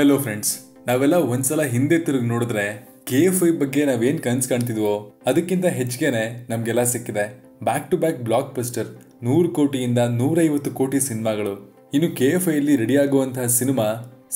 Hello friends, novel ಒಂದಸಲ ಹಿಂದೆ ತಿರುಗಿ ನೋಡಿದ್ರೆ KF ಬಗ್ಗೆ ನಾವೇನ್ ಕನ್ಸ್ ಕಾಣ್ತಿದ್ವೋ ಅದಕ್ಕಿಂತ ಹೆಚ್ಚಿಗೆನೇ ನಮಗೆಲ್ಲ ಸಿಕ್ಕಿದೆ. Back to back blockbuster 100 ಕೋಟಿಯಿಂದ 150 ಕೋಟಿ ಸಿನಿಮಾಗಳು. ಇನ್ನು KF ಇಲ್ಲಿ ರೆಡಿ ಆಗುವಂತ ಸಿನಿಮಾ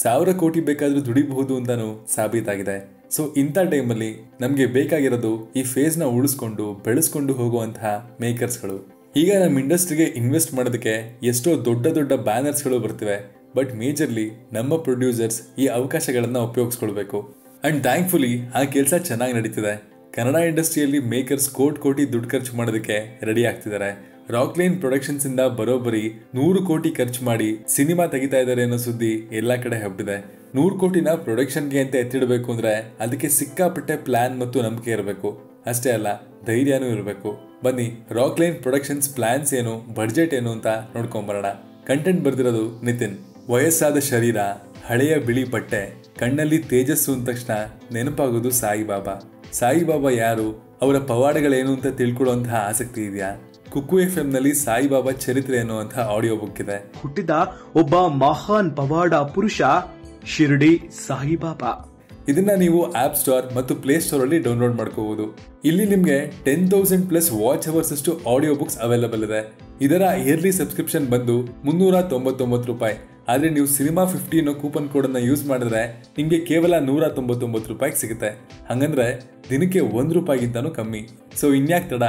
1000 ಕೋಟಿ ಬೇಕಾದರೂ ದುಡಿಬಹುದು ಅಂತಾನೂ ಸಾಬೀತಾಗಿದೆ. ಸೊ ಇಂಥ ಟೈಮಲ್ಲಿ ನಮಗೆ ಬೇಕಾಗಿರೋದು ಈ ಫೇಸ್ನ ಉಳಿಸ್ಕೊಂಡು ಬೆಳೆಸ್ಕೊಂಡು ಹೋಗುವಂತಹ ಮೇಕರ್ಸ್ಗಳು. ಈಗ ನಮ್ಮ ಇಂಡಸ್ಟ್ರಿಗೆ ಇನ್ವೆಸ್ಟ್ ಮಾಡೋದಕ್ಕೆ ಎಷ್ಟೋ ದೊಡ್ಡ ದೊಡ್ಡ ಬ್ಯಾನರ್ಸ್ಗಳು ಬರ್ತಿವೆ, ಬಟ್ ಮೇಜರ್ಲಿ ನಮ್ಮ ಪ್ರೊಡ್ಯೂಸರ್ಸ್ ಈ ಅವಕಾಶಗಳನ್ನು ಉಪಯೋಗಿಸ್ಕೊಳ್ಬೇಕು. ಆ್ಯಂಡ್ ಥ್ಯಾಂಕ್ಫುಲಿ ಆ ಕೆಲಸ ಚೆನ್ನಾಗಿ ನಡೀತಿದೆ. ಕನ್ನಡ ಇಂಡಸ್ಟ್ರಿಯಲ್ಲಿ ಮೇಕರ್ಸ್ ಕೋಟಿ ಕೋಟಿ ದುಡ್ಡು ಖರ್ಚು ಮಾಡೋದಕ್ಕೆ ರೆಡಿ ಆಗ್ತಿದ್ದಾರೆ. ರಾಕ್ಲೈನ್ ಪ್ರೊಡಕ್ಷನ್ಸ್ ಇಂದ ಬರೋಬ್ಬರಿ 100 ಕೋಟಿ ಖರ್ಚು ಮಾಡಿ ಸಿನಿಮಾ ತೆಗಿತಾ ಇದ್ದಾರೆ ಅನ್ನೋ ಸುದ್ದಿ ಎಲ್ಲ ಕಡೆ ಹಬ್ಬಿದೆ. 100 ಕೋಟಿನ ಪ್ರೊಡಕ್ಷನ್ಗೆ ಅಂತ ಎತ್ತಿಡಬೇಕು ಅಂದರೆ ಅದಕ್ಕೆ ಸಿಕ್ಕಾಪಟ್ಟೆ ಪ್ಲಾನ್ ಮತ್ತು ನಂಬಿಕೆ ಇರಬೇಕು. ಅಷ್ಟೇ ಅಲ್ಲ, ಧೈರ್ಯನೂ ಇರಬೇಕು. ಬನ್ನಿ, ರಾಕ್ಲೈನ್ ಪ್ರೊಡಕ್ಷನ್ಸ್ ಪ್ಲಾನ್ಸ್ ಏನು, ಬಡ್ಜೆಟ್ ಏನು ಅಂತ ನೋಡ್ಕೊಂಬರೋಣ. ಕಂಟೆಂಟ್ ಬರೆದಿರೋದು ನಿತಿನ್. ವಯಸ್ಸಾದ ಶರೀರ, ಹಳೆಯ ಬಿಳಿ ಬಟ್ಟೆ, ಕಣ್ಣಲ್ಲಿ ತೇಜಸ್ಸು ಅಂದ ತಕ್ಷಣ ನೆನಪಾಗೋದು ಸಾಯಿಬಾಬಾ. ಸಾಯಿಬಾಬಾ ಯಾರು, ಅವರ ಪವಾಡಗಳೇನು ಅಂತ ತಿಳ್ಕೊಳ್ಳುವಂತಹ ಆಸಕ್ತಿ ಇದೆಯಾ? KuKuFM ನಲ್ಲಿ ಸಾಯಿಬಾಬಾ ಚರಿತ್ರೆ ಅನ್ನುವಂತಹ ಆಡಿಯೋ ಬುಕ್ ಇದೆ. ಹುಟ್ಟಿದ ಒಬ್ಬ ಮಹಾನ್ ಪವಾಡ ಪುರುಷ ಶಿರಡಿ ಸಾಯಿಬಾಬಾ. ಇದನ್ನ ನೀವು ಆಪ್ ಸ್ಟೋರ್ ಮತ್ತು ಪ್ಲೇ ಸ್ಟೋರ್ ಅಲ್ಲಿ ಡೌನ್ಲೋಡ್ ಮಾಡ್ಕೋಬಹುದು. ಇಲ್ಲಿ ನಿಮಗೆ 10,000+ ವಾಚ್ ಅವರ್ಸ್ ಅಷ್ಟು ಆಡಿಯೋ ಬುಕ್ಸ್ ಅವೈಲೇಬಲ್ ಇದೆ. ಇದರ ಇಯರ್ಲಿ ಸಬ್ಸ್ಕ್ರಿಪ್ಷನ್ ಬಂದು 399 ರೂಪಾಯಿ. ಆದ್ರೆ ನೀವು cinema50 ಅನ್ನೋ ಕೂಪನ್ ಕೋಡ್ ಅನ್ನ ಯೂಸ್ ಮಾಡಿದ್ರೆ ನಿಮಗೆ ಕೇವಲ 199 ರೂಪಾಯಿಗೆ ಸಿಗುತ್ತೆ. ಹಂಗಂದ್ರೆ ದಿನಕ್ಕೆ 1 ರೂಪಾಯಿಗಿಂತನೂ ಕಮ್ಮಿ. ಸೊ ಇನ್ಯಾಕ್ ತಡ,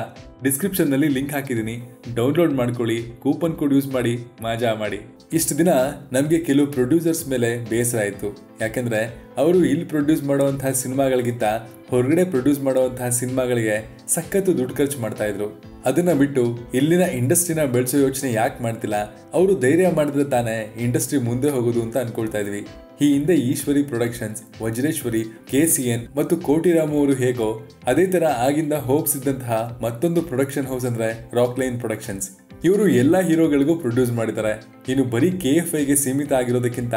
ಡಿಸ್ಕ್ರಿಪ್ಷನ್ ನಲ್ಲಿ ಲಿಂಕ್ ಹಾಕಿದ್ದೀನಿ, ಡೌನ್ಲೋಡ್ ಮಾಡ್ಕೊಳ್ಳಿ, ಕೂಪನ್ ಕೋಡ್ ಯೂಸ್ ಮಾಡಿ ಮಜಾ ಮಾಡಿ. ಇಷ್ಟು ದಿನ ನಮಗೆ ಕೆಲವು ಪ್ರೊಡ್ಯೂಸರ್ಸ್ ಮೇಲೆ ಬೇಸರ ಆಯಿತು, ಯಾಕೆಂದರೆ ಅವರು ಇಲ್ಲಿ ಪ್ರೊಡ್ಯೂಸ್ ಮಾಡುವಂತಹ ಸಿನಿಮಾಗಳಿಗಿಂತ ಹೊರಗಡೆ ಪ್ರೊಡ್ಯೂಸ್ ಮಾಡುವಂತಹ ಸಿನಿಮಾಗಳಿಗೆ ಸಖತ್ತು ದುಡ್ಡು ಖರ್ಚು ಮಾಡ್ತಾಯಿದ್ರು. ಅದನ್ನು ಬಿಟ್ಟು ಇಲ್ಲಿನ ಇಂಡಸ್ಟ್ರಿನ ಬೆಳೆಸೋ ಯೋಚನೆ ಯಾಕೆ ಮಾಡ್ತಿಲ್ಲ, ಅವರು ಧೈರ್ಯ ಮಾಡಿದ್ರೆ ತಾನೇ ಇಂಡಸ್ಟ್ರಿ ಮುಂದೆ ಹೋಗೋದು ಅಂತ ಅಂದ್ಕೊಳ್ತಾ ಇದ್ವಿ. ಈ ಹಿಂದೆ ಈಶ್ವರಿ ಪ್ರೊಡಕ್ಷನ್ಸ್, ವಜ್ರೇಶ್ವರಿ, KCN ಮತ್ತು ಕೋಟಿರಾಮು ಅವರು ಹೇಗೋ ಅದೇ ಥರ ಆಗಿಂದ ಹೋಪ್ಸ್ ಇದ್ದಂತಹ ಮತ್ತೊಂದು ಪ್ರೊಡಕ್ಷನ್ ಹೌಸ್ ಅಂದರೆ ರಾಕ್ಲೈನ್ ಪ್ರೊಡಕ್ಷನ್ಸ್. ಇವರು ಎಲ್ಲ ಹೀರೋಗಳಿಗೂ ಪ್ರೊಡ್ಯೂಸ್ ಮಾಡಿದ್ದಾರೆ. ಇನ್ನು ಬರೀ KFIಗೆ ಸೀಮಿತ ಆಗಿರೋದಕ್ಕಿಂತ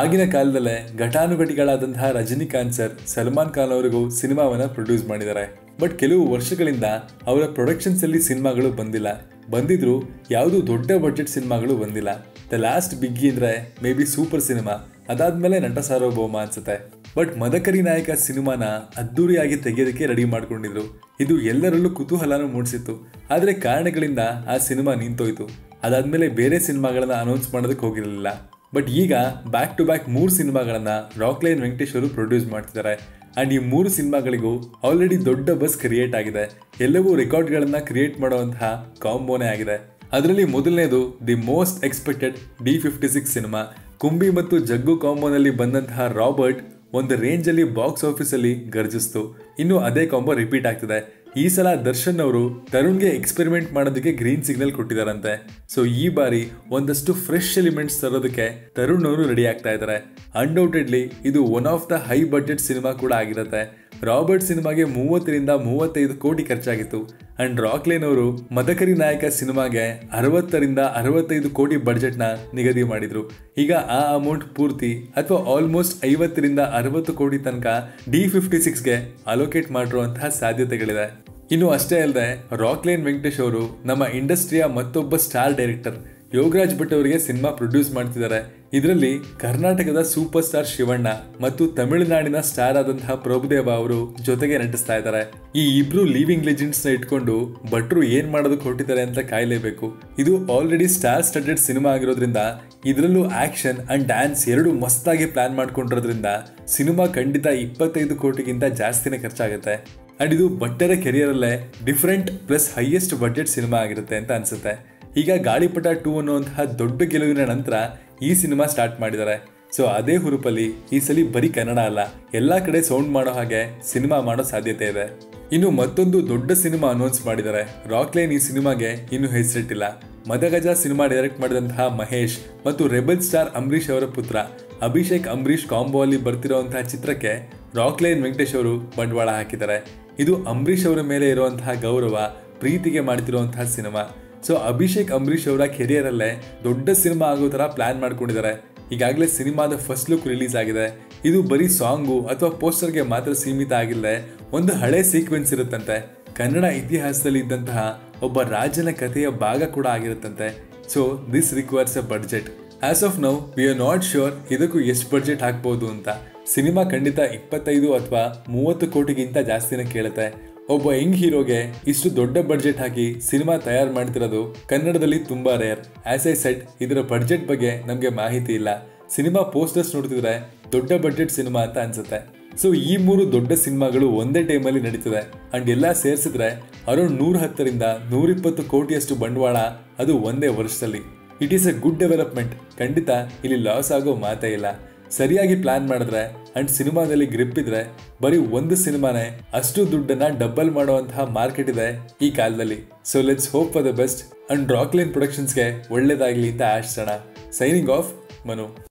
ಆಗಿನ ಕಾಲದಲ್ಲೇ ಘಟಾನುಘಟಿಗಳಾದಂತಹ ರಜನಿಕಾಂತ್ ಸರ್, ಸಲ್ಮಾನ್ ಖಾನ್ ಅವರಿಗೂ ಸಿನಿಮಾವನ್ನು ಪ್ರೊಡ್ಯೂಸ್ ಮಾಡಿದ್ದಾರೆ. ಬಟ್ ಕೆಲವು ವರ್ಷಗಳಿಂದ ಅವರ ಪ್ರೊಡಕ್ಷನ್ಸಲ್ಲಿ ಸಿನಿಮಾಗಳು ಬಂದಿಲ್ಲ, ಬಂದಿದ್ರು ಯಾವುದೂ ದೊಡ್ಡ ಬಜೆಟ್ ಸಿನಿಮಾಗಳು ಬಂದಿಲ್ಲ. ದ ಲಾಸ್ಟ್ ಬಿಗ್ಗಿ ಅಂದರೆ ಮೇ ಬಿ ಸೂಪರ್ ಸಿನಿಮಾ, ಅದಾದಮೇಲೆ ನಟ ಸಾರ್ವಭೌಮ ಅನ್ಸುತ್ತೆ. ಬಟ್ ಮದಕರಿ ನಾಯಕ ಸಿನಿಮಾನ ಅದ್ದೂರಿಯಾಗಿ ತೆಗೆಯೋದಕ್ಕೆ ರೆಡಿ ಮಾಡ್ಕೊಂಡಿದ್ರು. ಇದು ಎಲ್ಲರಲ್ಲೂ ಕುತೂಹಲನೂ ಮೂಡಿಸಿತ್ತು. ಆದರೆ ಕಾರಣಗಳಿಂದ ಆ ಸಿನಿಮಾ ನಿಂತೋಯ್ತು. ಅದಾದಮೇಲೆ ಬೇರೆ ಸಿನಿಮಾಗಳನ್ನು ಅನೌನ್ಸ್ ಮಾಡೋದಕ್ಕೆ ಹೋಗಿರಲಿಲ್ಲ. ಬಟ್ ಈಗ ಬ್ಯಾಕ್ ಟು ಬ್ಯಾಕ್ 3 ಸಿನಿಮಾಗಳನ್ನು ರಾಕ್ಲೈನ್ ವೆಂಕಟೇಶ್ ಅವರು ಪ್ರೊಡ್ಯೂಸ್ ಮಾಡ್ತಿದ್ದಾರೆ. ಆ್ಯಂಡ್ ಈ 3 ಸಿನಿಮಾಗಳಿಗೂ ಆಲ್ರೆಡಿ ದೊಡ್ಡ ಬಸ್ ಕ್ರಿಯೇಟ್ ಆಗಿದೆ. ಎಲ್ಲವೂ ರೆಕಾರ್ಡ್ಗಳನ್ನು ಕ್ರಿಯೇಟ್ ಮಾಡುವಂತಹ ಕಾಂಬೋನೇ ಆಗಿದೆ. ಅದರಲ್ಲಿ ಮೊದಲನೇದು the most expected D56 cinema. ಕುಂಬಿ ಮತ್ತು ಜಗ್ಗು ಕಾಂಬೋನಲ್ಲಿ ಬಂದಂತಹ ರಾಬರ್ಟ್ ಒಂದು ರೇಂಜಲ್ಲಿ ಬಾಕ್ಸ್ ಆಫೀಸಲ್ಲಿ ಗರ್ಜಿಸ್ತು. ಇನ್ನು ಅದೇ ಕಾಂಬೋ ರಿಪೀಟ್ ಆಗ್ತಿದೆ. ಈ ಸಲ ದರ್ಶನ್ ಅವರು ತರುಣ್ಗೆ ಎಕ್ಸ್ಪೆರಿಮೆಂಟ್ ಮಾಡೋದಕ್ಕೆ ಗ್ರೀನ್ ಸಿಗ್ನಲ್ ಕೊಟ್ಟಿದ್ದಾರಂತೆ. ಸೊ ಈ ಬಾರಿ ಒಂದಷ್ಟು ಫ್ರೆಶ್ ಎಲಿಮೆಂಟ್ಸ್ ತರೋದಕ್ಕೆ ತರುಣ್ ಅವರು ರೆಡಿ ಆಗ್ತಾ ಇದ್ದಾರೆ. ಅನ್ಡೌಟೆಡ್ಲಿ ಇದು one of the high budget cinema ಕೂಡ ಆಗಿರುತ್ತೆ. ರಾಬರ್ಟ್ ಸಿನಿಮಾಗೆ 30 ಕೋಟಿ ಖರ್ಚಾಗಿತ್ತು. ಅಂಡ್ ರಾಕ್ಲೈನ್ ಅವರು ಮದಕರಿ ನಾಯಕ ಸಿನಿಮಾಗೆ 60 ಕೋಟಿ ಬಡ್ಜೆಟ್ನ ನಿಗದಿ ಮಾಡಿದ್ರು. ಈಗ ಆ ಅಮೌಂಟ್ ಪೂರ್ತಿ ಅಥವಾ ಆಲ್ಮೋಸ್ಟ್ 50 ಕೋಟಿ ತನಕ D56ಗೆ ಅಲೋಕೇಟ್ ಮಾಡಿರುವಂತಹ ಸಾಧ್ಯತೆಗಳಿದೆ. ಇನ್ನು ಅಷ್ಟೇ ಅಲ್ಲದೆ ರಾಕ್ಲೈನ್ ವೆಂಕಟೇಶ್ ಅವರು ನಮ್ಮ ಇಂಡಸ್ಟ್ರಿಯ ಮತ್ತೊಬ್ಬ ಸ್ಟಾರ್ ಡೈರೆಕ್ಟರ್ ಯೋಗರಾಜ್ ಭಟ್ ಅವರಿಗೆ ಸಿನಿಮಾ ಪ್ರೊಡ್ಯೂಸ್ ಮಾಡ್ತಿದ್ದಾರೆ. ಇದರಲ್ಲಿ ಕರ್ನಾಟಕದ ಸೂಪರ್ ಸ್ಟಾರ್ ಶಿವಣ್ಣ ಮತ್ತು ತಮಿಳುನಾಡಿನ ಸ್ಟಾರ್ ಆದಂತಹ ಪ್ರಭುದೇವ ಅವರು ಜೊತೆಗೆ ನಟಿಸ್ತಾ ಇದ್ದಾರೆ. ಈ ಇಬ್ರು ಲಿವಿಂಗ್ ಲೆಜೆಂಡ್ಸ್ನ ಇಟ್ಕೊಂಡು ಭಟ್ರು ಏನ್ ಮಾಡೋದಕ್ಕೆ ಹೊರಟಿದ್ದಾರೆ ಅಂತ ಕಾಯಲೇಬೇಕು. ಇದು ಆಲ್ರೆಡಿ ಸ್ಟಾರ್ ಸ್ಟಡೆಡ್ ಸಿನಿಮಾ ಆಗಿರೋದ್ರಿಂದ ಇದರಲ್ಲೂ ಆಕ್ಷನ್ ಅಂಡ್ ಡ್ಯಾನ್ಸ್ ಎರಡು ಮಸ್ತಾಗಿ ಪ್ಲಾನ್ ಮಾಡ್ಕೊಂಡಿರೋದ್ರಿಂದ ಸಿನಿಮಾ ಖಂಡಿತ 25 ಕೋಟಿಗಿಂತ ಜಾಸ್ತಿನೇ ಖರ್ಚಾಗುತ್ತೆ. ಅಂಡ್ ಇದು ಭಟ್ಟರ ಕೆರಿಯರಲ್ಲೇ different plus highest budget cinema ಆಗಿರುತ್ತೆ ಅಂತ ಅನಿಸುತ್ತೆ. ಈಗ ಗಾಳಿಪಟ 2 ಅನ್ನುವಂತಹ ದೊಡ್ಡ ಗೆಲುವಿನ ನಂತರ ಈ ಸಿನಿಮಾ ಸ್ಟಾರ್ಟ್ ಮಾಡಿದ್ದಾರೆ. ಸೊ ಅದೇ ಹುರುಪಲ್ಲಿ ಈ ಸಲ ಬರೀ ಕನ್ನಡ ಅಲ್ಲ, ಎಲ್ಲ ಕಡೆ ಸೌಂಡ್ ಮಾಡೋ ಹಾಗೆ ಸಿನಿಮಾ ಮಾಡೋ ಸಾಧ್ಯತೆ ಇದೆ. ಇನ್ನು ಮತ್ತೊಂದು ದೊಡ್ಡ ಸಿನಿಮಾ ಅನೌನ್ಸ್ ಮಾಡಿದ್ದಾರೆ. ರಾಕ್ಲೈನ್ ಈ ಸಿನಿಮಾಗೆ ಇನ್ನೂ ಹೆಸರಿಟ್ಟಿಲ್ಲ. ಮದಗಜ ಸಿನಿಮಾ ಡೈರೆಕ್ಟ್ ಮಾಡಿದಂತಹ ಮಹೇಶ್ ಮತ್ತು ರೆಬಲ್ ಸ್ಟಾರ್ ಅಂಬರೀಷ್ ಅವರ ಪುತ್ರ ಅಭಿಷೇಕ್ ಅಂಬರೀಷ್ ಕಾಂಬೋ ಅಲ್ಲಿ ಬರ್ತಿರೋಂತಹ ಚಿತ್ರಕ್ಕೆ ರಾಕ್ಲೈನ್ ವೆಂಕಟೇಶ್ ಅವರು ಬಂಡವಾಳ ಹಾಕಿದ್ದಾರೆ. ಇದು ಅಂಬರೀಷ್ ಅವರ ಮೇಲೆ ಇರುವಂತಹ ಗೌರವ, ಪ್ರೀತಿಗೆ ಮಾಡ್ತಿರುವಂತಹ ಸಿನಿಮಾ. ಸೊ ಅಭಿಷೇಕ್ ಅಂಬರೀಷ್ ಅವರ ಕೆರಿಯರಲ್ಲೇ ದೊಡ್ಡ ಸಿನಿಮಾ ಆಗೋ ಥರ ಪ್ಲಾನ್ ಮಾಡ್ಕೊಂಡಿದ್ದಾರೆ. ಈಗಾಗಲೇ ಸಿನಿಮಾದ ಫಸ್ಟ್ ಲುಕ್ ರಿಲೀಸ್ ಆಗಿದೆ. ಇದು ಬರೀ ಸಾಂಗು ಅಥವಾ ಪೋಸ್ಟರ್ಗೆ ಮಾತ್ರ ಸೀಮಿತ ಆಗಿಲ್ಲದೆ ಒಂದು ಹಳೆ ಸೀಕ್ವೆನ್ಸ್ ಇರುತ್ತಂತೆ. ಕನ್ನಡ ಇತಿಹಾಸದಲ್ಲಿ ಇದ್ದಂತಹ ಒಬ್ಬ ರಾಜನ ಕಥೆಯ ಭಾಗ ಕೂಡ ಆಗಿರುತ್ತಂತೆ. So this requires a budget. As of now, we are not sure ಇದಕ್ಕೂ ಎಷ್ಟು ಬಜೆಟ್ ಹಾಕಬಹುದು ಅಂತ. ಸಿನಿಮಾ ಖಂಡಿತ 25 ಅಥವಾ 30 ಕೋಟಿಗಿಂತ ಜಾಸ್ತಿನ ಕೇಳುತ್ತೆ. ಒಬ್ಬ ಯಂಗ್ ಹೀರೋಗೆ ಇಷ್ಟು ದೊಡ್ಡ ಬಜೆಟ್ ಹಾಕಿ ಸಿನಿಮಾ ತಯಾರು ಮಾಡ್ತಿರೋದು ಕನ್ನಡದಲ್ಲಿ ತುಂಬಾ ರೇರ್. ಆಸ್ ಐ ಸೆಡ್, ಇದರ ಬಜೆಟ್ ಬಗ್ಗೆ ನಮಗೆ ಮಾಹಿತಿ ಇಲ್ಲ. ಸಿನಿಮಾ ಪೋಸ್ಟರ್ಸ್ ನೋಡ್ತಿದ್ರೆ ದೊಡ್ಡ ಬಜೆಟ್ ಸಿನಿಮಾ ಅಂತ ಅನ್ಸುತ್ತೆ. ಸೊ ಈ ಮೂರು ದೊಡ್ಡ ಸಿನಿಮಾಗಳು ಒಂದೇ ಟೈಮಲ್ಲಿ ನಡೀತದೆ ಅಂಡ್ ಎಲ್ಲ ಸೇರಿಸಿದ್ರೆ ಅರೌಂಡ್ 110 to 120 ಕೋಟಿಯಷ್ಟು ಬಂಡವಾಳ, ಅದು ಒಂದೇ ವರ್ಷದಲ್ಲಿ. It is a good development. ಖಂಡಿತ ಇಲ್ಲಿ ಲಾಸ್ ಆಗೋ ಮಾತೇ ಇಲ್ಲ. ಸರಿಯಾಗಿ ಪ್ಲಾನ್ ಮಾಡಿದ್ರೆ ಅಂಡ್ ಸಿನಿಮಾದಲ್ಲಿ ಗ್ರಿಪ್ ಇದ್ರೆ ಬರೀ ಒಂದು ಸಿನಿಮಾನೇ ಅಷ್ಟು ದುಡ್ಡನ್ನ ಡಬ್ಬಲ್ ಮಾಡುವಂತಹ ಮಾರ್ಕೆಟ್ ಇದೆ ಈ ಕಾಲದಲ್ಲಿ. So let's hope for the best and Rockline ಪ್ರೊಡಕ್ಷನ್ಸ್ಗೆ ಒಳ್ಳೇದಾಗ್ಲಿ ಅಂತ ಆಶಿಸೋಣ. Signing off, Manu.